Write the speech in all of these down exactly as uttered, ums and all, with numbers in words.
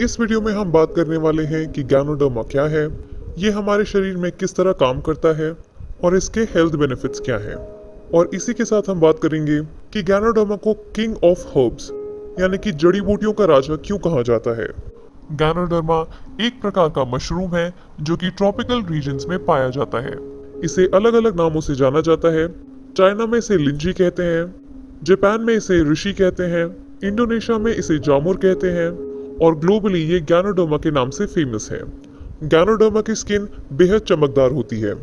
इस वीडियो में हम बात करने वाले हैं कि गानोडर्मा क्या है, ये हमारे शरीर में किस तरह काम करता है और इसके हेल्थ बेनिफिट्स क्या हैं। और इसी के साथ हम बात करेंगे कि गानोडर्मा को किंग ऑफ हर्ब्स यानी कि जड़ी बूटियों का राजा क्यों कहा जाता है। गानोडर्मा एक प्रकार का मशरूम है जो कि ट्रॉपिकल रीजन्स में पाया जाता है। इसे अलग अलग नामों से जाना जाता है। चाइना में इसे लिंजी कहते हैं, जापान में इसे ऋषि कहते हैं, इंडोनेशिया में इसे जामुर कहते हैं और ग्लोबली ये गानोडर्मा के नाम से फेमस है। गानोडर्मा की स्किन बेहद चमकदार होती है।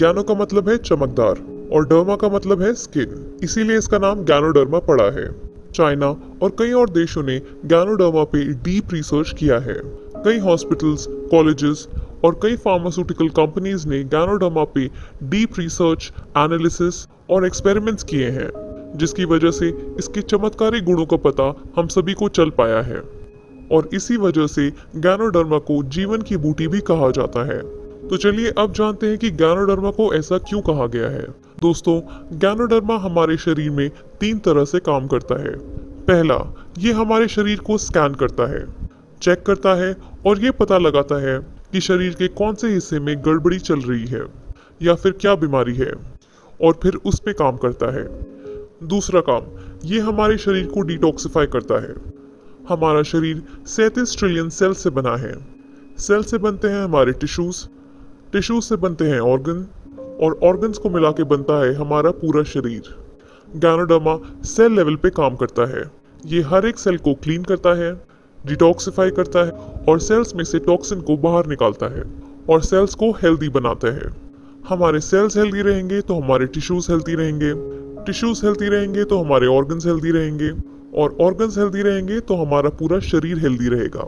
गानो का मतलब है चमकदार और डर्मा का मतलब है स्किन, इसीलिए इसका नाम गानोडर्मा पड़ा है। चाइना और कई और देशों ने गानोडर्मा पे डीप रिसर्च किया है। कई हॉस्पिटल्स, कॉलेजेस और कई फार्मास्यूटिकल कंपनीज ने गानोडर्मा पे डीप रिसर्च, एनालिसिस और एक्सपेरिमेंट्स किए हैं, जिसकी वजह से इसके चमत्कारी गुणों का पता हम सभी को चल पाया है और इसी वजह से गानोडर्मा को जीवन की बूटी भी कहा जाता है। तो चलिए अब जानते हैं कि गानोडर्मा को ऐसा क्यों कहा गया है। दोस्तों, गानोडर्मा हमारे शरीर में तीन तरह से काम करता है। पहला, ये हमारे शरीर को स्कैन करता है, चेक करता है और ये पता लगाता है कि शरीर के कौन से हिस्से में गड़बड़ी चल रही है या फिर क्या बीमारी है और फिर उस पर काम करता है। दूसरा काम, ये हमारे शरीर को डिटॉक्सिफाई करता है। हमारा शरीर सैंतीस ट्रिलियन सेल से बना है। सेल से बनते हैं हमारे टिश्यूज, टिश्यूज से बनते हैं ऑर्गन और ऑर्गन्स को मिला के बनता है हमारा पूरा शरीर। गानोडर्मा सेल लेवल पे काम करता है। ये हर एक सेल को क्लीन करता है, डिटॉक्सिफाई करता है और सेल्स में से टॉक्सिन को बाहर निकालता है और सेल्स को हेल्दी बनाता है। हमारे सेल्स हेल्दी रहेंगे तो हमारे टिश्यूज हेल्दी रहेंगे, टिश्यूज हेल्दी रहेंगे तो हमारे ऑर्गन्स हेल्दी रहेंगे और ऑर्गन्स हेल्दी रहेंगे तो हमारा पूरा शरीर हेल्दी रहेगा।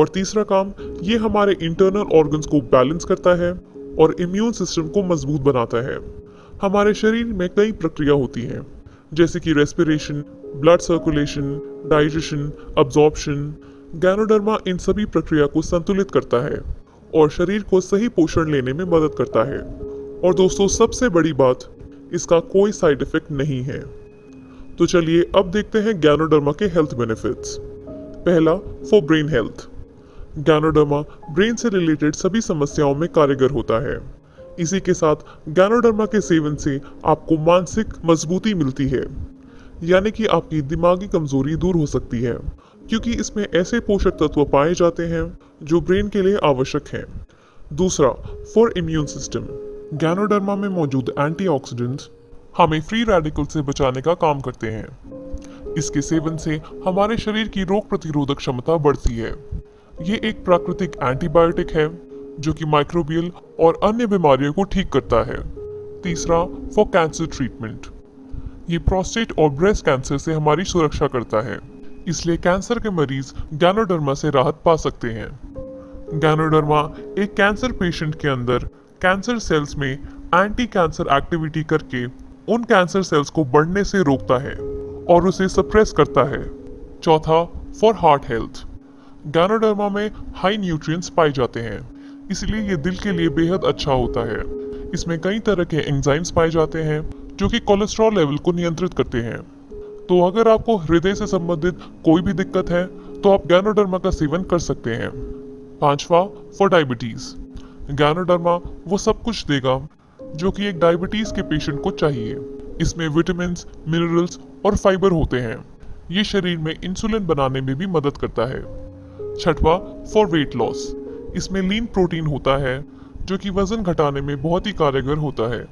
और तीसरा काम, ये हमारे इंटरनल ऑर्गन्स को बैलेंस करता है और इम्यून सिस्टम को मजबूत बनाता है। हमारे शरीर में कई प्रक्रिया होती हैं, जैसे कि respiration, blood circulation, digestion, absorption. Ganoderma इन सभी प्रक्रिया को संतुलित करता है और शरीर को सही पोषण लेने में मदद करता है। और दोस्तों, सबसे बड़ी बात, इसका कोई साइड इफेक्ट नहीं है। तो चलिए अब देखते हैं गानोडर्मा के हेल्थ बेनिफिट्स। पहला, for brain health. Ganoderma brain से रिलेटेड सभी समस्याओं में कारगर होता है। इसी के साथ गानोडर्मा के सेवन से आपको मानसिक मजबूती मिलती है, यानी कि आपकी दिमागी कमजोरी दूर हो सकती है, क्योंकि इसमें ऐसे पोषक तत्व पाए जाते हैं जो ब्रेन के लिए आवश्यक हैं। दूसरा, फॉर इम्यून सिस्टम। गानोडर्मा में मौजूद एंटीऑक्सीडेंट्स हमें फ्री रेडिकल से बचाने का काम करते हैं। इसके सेवन से हमारे शरीर की रोग प्रतिरोधक क्षमता बढ़ती है। ये एक प्राकृतिक एंटीबायोटिक है जो कि माइक्रोबियल और अन्य बीमारियों को ठीक करता है। तीसरा, फॉर कैंसर ट्रीटमेंट। ये प्रोस्टेट और ब्रेस्ट कैंसर से हमारी सुरक्षा करता है, इसलिए कैंसर के मरीज गानोडर्मा से राहत पा सकते हैं। गानोडर्मा एक कैंसर पेशेंट के अंदर कैंसर सेल्स में एंटी कैंसर एक्टिविटी करके उन कैंसर सेल्स को बढ़ने से रोकता है और उसे सप्रेस करता है। चौथा, फॉर हार्ट हेल्थ। गानोडर्मा में हाई न्यूट्रिएंट्स पाए जाते हैं, इसलिए ये दिल के लिए बेहद अच्छा होता है। इसमें कई तरह के एंजाइम्स पाए जाते हैं जो कि कोलेस्ट्रॉल लेवल को नियंत्रित करते हैं। तो अगर आपको हृदय से संबंधित कोई भी दिक्कत है तो आप गानोडर्मा का सेवन कर सकते हैं। पांचवा, फॉर डायबिटीज। गानोडर्मा वो सब कुछ देगा जो कि एक डायबिटीज के पेशेंट को चाहिए। इसमें विटामिन्स, मिनरल्स और फाइबर होते हैं। ये शरीर में इंसुलिन बनाने में भी मदद करता है। छठवा, फॉर वेट लॉस। इसमें लीन प्रोटीन होता है जो कि वजन घटाने में बहुत ही कारगर होता है।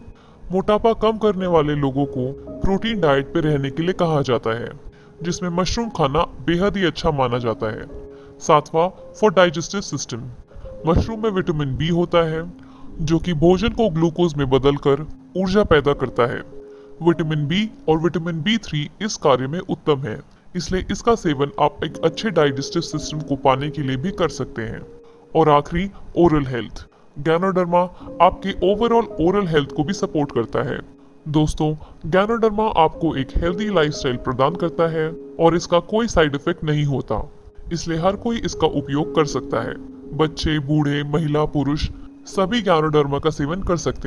मोटापा कम करने वाले लोगों को प्रोटीन डाइट पर रहने के लिए कहा जाता है, जिसमें मशरूम खाना बेहद ही अच्छा माना जाता है। सातवां, फॉर डाइजेस्टिव सिस्टम। मशरूम में विटामिन बी होता है जो कि भोजन को ग्लूकोज में बदलकर ऊर्जा पैदा करता है। विटामिन बी और विटामिन बी थ्री इस कार्य में उत्तम है, इसलिए इसका सेवन आप एक अच्छे डाइजेस्टिव सिस्टम को पाने के लिए भी कर सकते हैं। और आखिरी, ओरल हेल्थ। गानोडर्मा आपके ओवरऑल ओरल हेल्थ को भी सपोर्ट करता है। दोस्तों, गानोडर्मा आपको एक हेल्दी लाइफस्टाइल प्रदान करता है और इसका कोई साइड इफेक्ट नहीं होता, इसलिए हर कोई इसका उपयोग कर सकता है। बच्चे, बूढ़े, महिला, पुरुष सभी गानोडर्मा का सेवन कर सकते हैं।